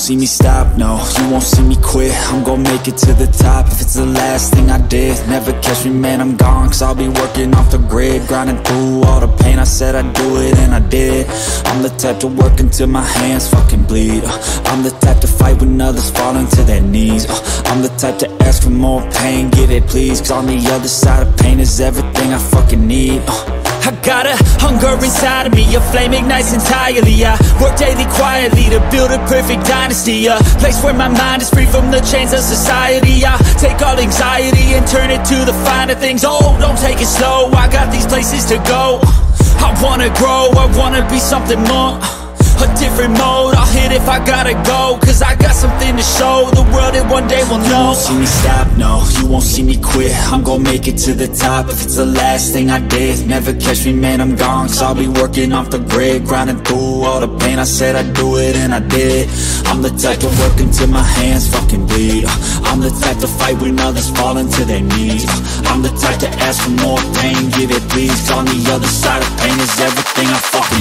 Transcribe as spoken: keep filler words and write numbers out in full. see me stop, no, you won't see me quit. I'm gon' make it to the top, if it's the last thing I did. Never catch me, man, I'm gone, cause I'll be working off the grid. Grinding through all the pain, I said I'd do it and I did. I'm the type to work until my hands fucking bleed. I'm the type to fight when others fall into their knees. I'm the type to ask for more pain, get it please. Cause on the other side of pain is everything I fucking need. I got a hunger inside of me, a flame ignites entirely. I work daily quietly to build a perfect dynasty, a place where my mind is free from the chains of society. I take all anxiety and turn it to the finer things. Oh, don't take it slow, I got these places to go. I wanna grow, I wanna be something more, a different mode. I'll hit if I gotta go, cause I got something to show the world that one day will know. You won't see me stop, no, you won't see me quit. I'm gon' make it to the top, if it's the last thing I did. Never catch me, man, I'm gone, cause I'll be working off the grid. Grinding through all the pain, I said I'd do it and I did. I'm the type to work until my hands fucking bleed. I'm the type to fight when others fall into their knees. I'm the type to ask for more pain, give it please. Cause on the other side of pain is everything I fucking